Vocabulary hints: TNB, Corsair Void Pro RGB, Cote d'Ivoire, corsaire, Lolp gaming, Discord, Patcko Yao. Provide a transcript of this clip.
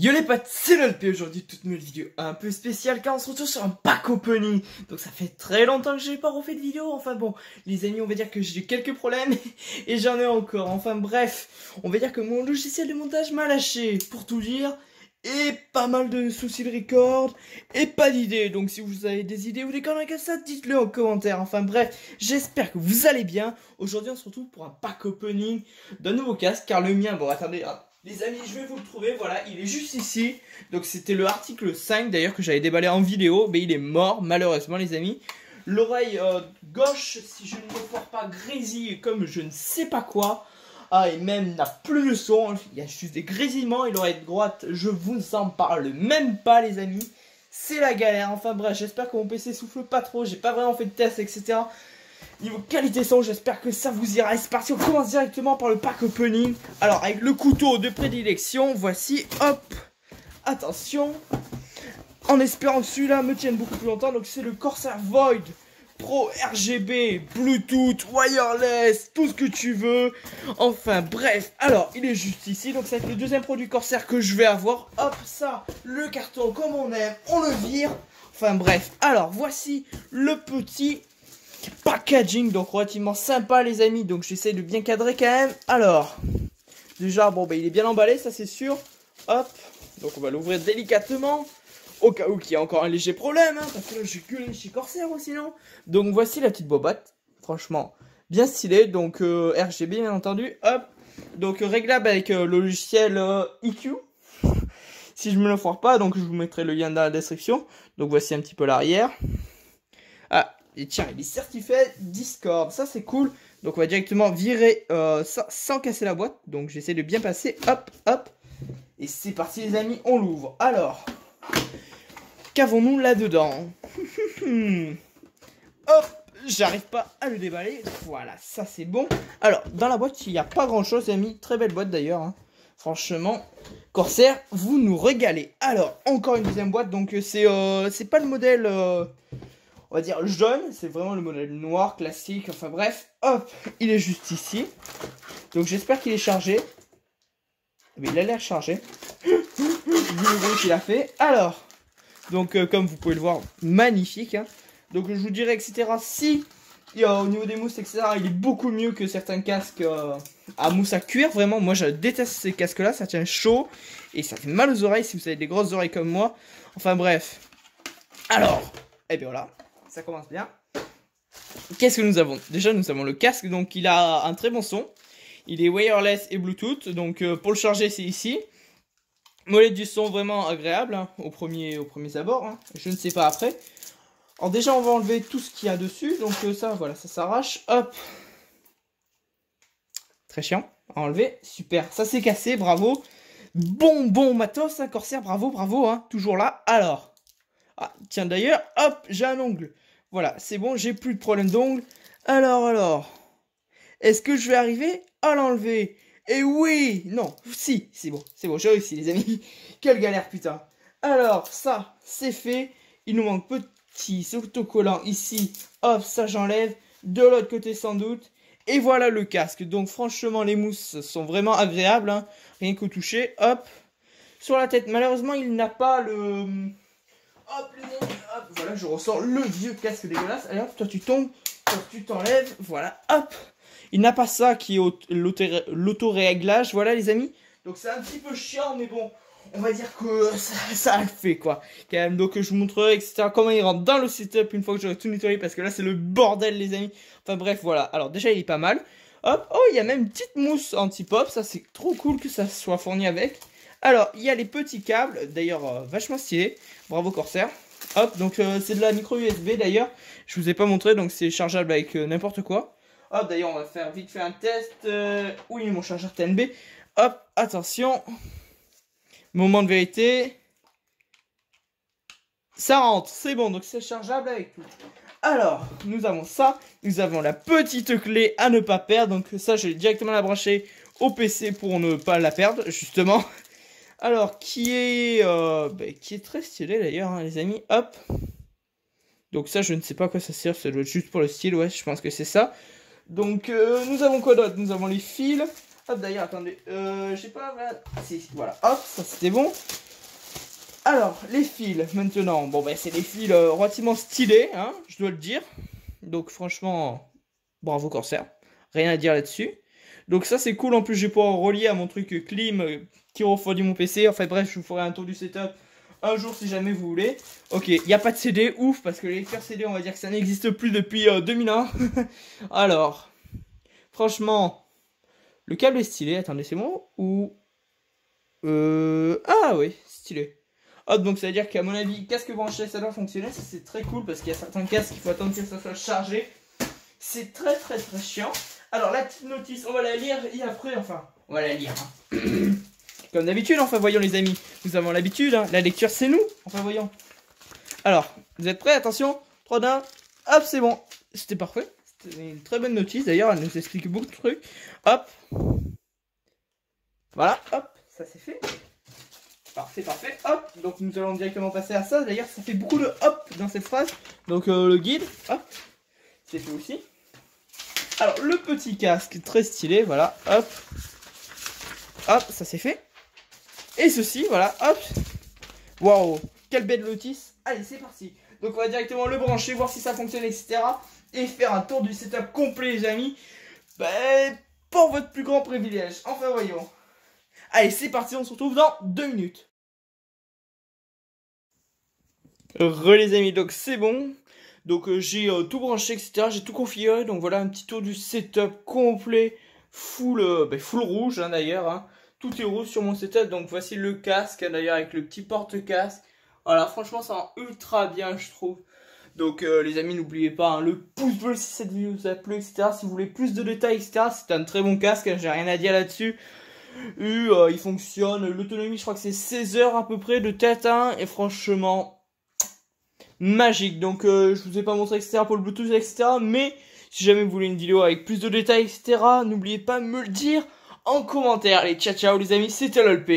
Yo les potes, c'est Lolp et aujourd'hui toute nouvelle vidéo un peu spéciale car on se retrouve sur un pack opening. Donc ça fait très longtemps que j'ai pas refait de vidéo, enfin bon, les amis on va dire que j'ai eu quelques problèmes et j'en ai encore, enfin bref, on va dire que mon logiciel de montage m'a lâché pour tout dire et pas mal de soucis de record et pas d'idées. Donc si vous avez des idées ou des conneries comme ça, dites-le en commentaire, enfin bref, j'espère que vous allez bien. Aujourd'hui on se retrouve pour un pack opening d'un nouveau casque car le mien, bon attendez... Les amis, je vais vous le trouver, voilà, il est juste ici. Donc c'était le article 5 d'ailleurs que j'avais déballé en vidéo, mais il est mort malheureusement les amis. L'oreille gauche, si je ne me foire pas, grésille comme je ne sais pas quoi. Ah, et même n'a plus le son, il y a juste des grésillements. Et l'oreille droite, je vous en parle même pas les amis. C'est la galère, enfin bref, j'espère que mon PC souffle pas trop, j'ai pas vraiment fait de test, etc. Niveau qualité son, j'espère que ça vous ira. C'est parti, on commence directement par le pack opening. Alors avec le couteau de prédilection, voici, hop, attention, en espérant que celui-là me tienne beaucoup plus longtemps. Donc c'est le Corsair Void Pro RGB, Bluetooth, wireless, tout ce que tu veux. Enfin bref, alors il est juste ici. Donc ça va être le deuxième produit Corsair que je vais avoir. Hop, ça, le carton comme on aime, on le vire. Enfin bref, alors voici le petit... packaging, donc relativement sympa les amis, donc j'essaie de bien cadrer quand même. Alors déjà bon bah il est bien emballé, ça c'est sûr. Hop, donc on va l'ouvrir délicatement au cas où qu'il y a encore un léger problème hein, parce que là j'ai gueulé chez Corsair ou sinon. Donc voici la petite bobate, franchement bien stylée, donc RGB bien entendu. Hop, donc réglable avec le logiciel IQ si je me le foire pas, donc je vous mettrai le lien dans la description. Donc voici un petit peu l'arrière. Ah, et tiens, il est certifié Discord, ça c'est cool. Donc on va directement virer ça sans casser la boîte. Donc j'essaie de bien passer, hop, hop. Et c'est parti les amis, on l'ouvre. Alors, qu'avons-nous là-dedans? Hop, j'arrive pas à le déballer. Voilà, ça c'est bon. Alors, dans la boîte, il n'y a pas grand-chose les amis. Très belle boîte d'ailleurs, hein. Franchement, Corsair, vous nous régalez. Alors, encore une deuxième boîte. Donc c'est pas le modèle... on va dire jaune, c'est vraiment le modèle noir classique, enfin bref, hop, il est juste ici. Donc j'espère qu'il est chargé. Mais il a l'air chargé. Vu le bruit qu'il a fait. Alors, donc comme vous pouvez le voir, magnifique. Hein. Donc je vous dirais, etc. Si, et, au niveau des mousses, etc. Il est beaucoup mieux que certains casques à mousse à cuir. Vraiment, moi je déteste ces casques-là, ça tient chaud. Et ça fait mal aux oreilles si vous avez des grosses oreilles comme moi. Enfin bref. Alors, et bien voilà. Ça commence bien. Qu'est-ce que nous avons? Déjà nous avons le casque, donc il a un très bon son. Il est wireless et Bluetooth, donc pour le charger c'est ici. Molette du son vraiment agréable hein, au premier abord, hein. Je ne sais pas après. Alors déjà on va enlever tout ce qu'il y a dessus, donc ça voilà, ça s'arrache, hop. Très chiant à enlever, super, ça s'est cassé, bravo. Bon matos, hein, Corsair, bravo, hein, toujours là, alors. Ah, tiens d'ailleurs, hop, j'ai un ongle. Voilà, c'est bon, j'ai plus de problème d'ongle. Alors, est-ce que je vais arriver à l'enlever? Eh oui, non, si, c'est bon, j'ai réussi les amis. Quelle galère, putain. Alors, ça, c'est fait. Il nous manque petit autocollant ici. Hop, ça j'enlève. De l'autre côté sans doute. Et voilà le casque. Donc franchement, les mousses sont vraiment agréables, hein. Rien qu'au toucher, hop. Sur la tête, malheureusement, il n'a pas le... Hop, les amis, hop, voilà, je ressors le vieux casque dégueulasse. Allez hop, toi tu tombes, toi tu t'enlèves, voilà, hop. Il n'a pas ça qui est l'auto-réglage, voilà les amis. Donc c'est un petit peu chiant, mais bon, on va dire que ça le fait quoi. Quand même, donc je vous montrerai, etc., comment il rentre dans le setup une fois que j'aurai tout nettoyé, parce que là c'est le bordel les amis. Enfin bref, voilà, alors déjà il est pas mal. Hop, oh, il y a même une petite mousse anti-pop, ça c'est trop cool que ça soit fourni avec. Alors, il y a les petits câbles, d'ailleurs vachement stylés, bravo Corsair. Hop, donc c'est de la micro USB d'ailleurs, je vous ai pas montré, donc c'est chargeable avec n'importe quoi. Hop, d'ailleurs on va faire vite fait un test, où il est mon chargeur TNB. Hop, attention, moment de vérité, ça rentre, c'est bon, donc c'est chargeable avec tout. Alors, nous avons ça, nous avons la petite clé à ne pas perdre, donc ça je vais directement la brancher au PC pour ne pas la perdre, justement. Alors, qui est très stylé d'ailleurs, hein, les amis. Hop. Donc ça, je ne sais pas à quoi ça sert. Ça doit être juste pour le style, ouais, je pense que c'est ça. Donc, nous avons quoi d'autre? Nous avons les fils. Hop, d'ailleurs, attendez. Je sais pas, voilà. Si, voilà. Hop, ça c'était bon. Alors, les fils, maintenant. Bon, ben, c'est des fils relativement stylés, hein, je dois le dire. Donc, franchement, bravo Corsair. Rien à dire là-dessus. Donc ça c'est cool, en plus je vais pouvoir relier à mon truc clim qui refroidit mon PC. Enfin bref, je vous ferai un tour du setup un jour si jamais vous voulez. Ok, il n'y a pas de CD, ouf, parce que les lecteurs CD, on va dire que ça n'existe plus depuis 2001. Alors, franchement, le câble est stylé. Attendez, c'est bon ou... Ah oui, stylé. Hop, donc ça veut dire qu'à mon avis, casque branché, ça doit fonctionner. C'est très cool parce qu'il y a certains casques, il faut attendre que ça soit chargé. C'est très très très chiant. Alors la petite notice, on va la lire et après, enfin, on va la lire. Hein. Comme d'habitude, enfin voyons les amis, nous avons l'habitude, hein. La lecture c'est nous, enfin voyons. Alors, vous êtes prêts? Attention, 3 d'un, hop c'est bon, c'était parfait. C'était une très bonne notice d'ailleurs, elle nous explique beaucoup de trucs. Hop, voilà, hop, ça c'est fait. Parfait, parfait, hop, donc nous allons directement passer à ça. D'ailleurs ça fait beaucoup de hop dans cette phrase, donc le guide, hop. C'est fait aussi. Alors, le petit casque, très stylé, voilà, hop. Hop, ça c'est fait. Et ceci, voilà, hop. Waouh, quelle belle notice. Allez, c'est parti. Donc, on va directement le brancher, voir si ça fonctionne, etc. Et faire un tour du setup complet, les amis. Ben, pour votre plus grand privilège. Enfin, voyons. Allez, c'est parti, on se retrouve dans 2 minutes. Re, les amis, donc c'est bon. Donc j'ai tout branché, etc. J'ai tout configuré. Donc voilà un petit tour du setup complet. Full rouge, hein, d'ailleurs. Hein. Tout est rouge sur mon setup. Donc voici le casque, d'ailleurs, avec le petit porte-casque. Voilà, franchement, ça rend ultra bien, je trouve. Donc les amis, n'oubliez pas, hein, le pouce bleu si cette vidéo vous a plu, etc. Si vous voulez plus de détails, etc. C'est un très bon casque, hein, j'ai rien à dire là-dessus. Il fonctionne. L'autonomie, je crois que c'est 16 heures à peu près de tête. Hein, et franchement... magique. Donc je vous ai pas montré etc pour le Bluetooth etc, mais si jamais vous voulez une vidéo avec plus de détails etc, n'oubliez pas de me le dire en commentaire. Allez, ciao ciao les amis, c'était Lolp.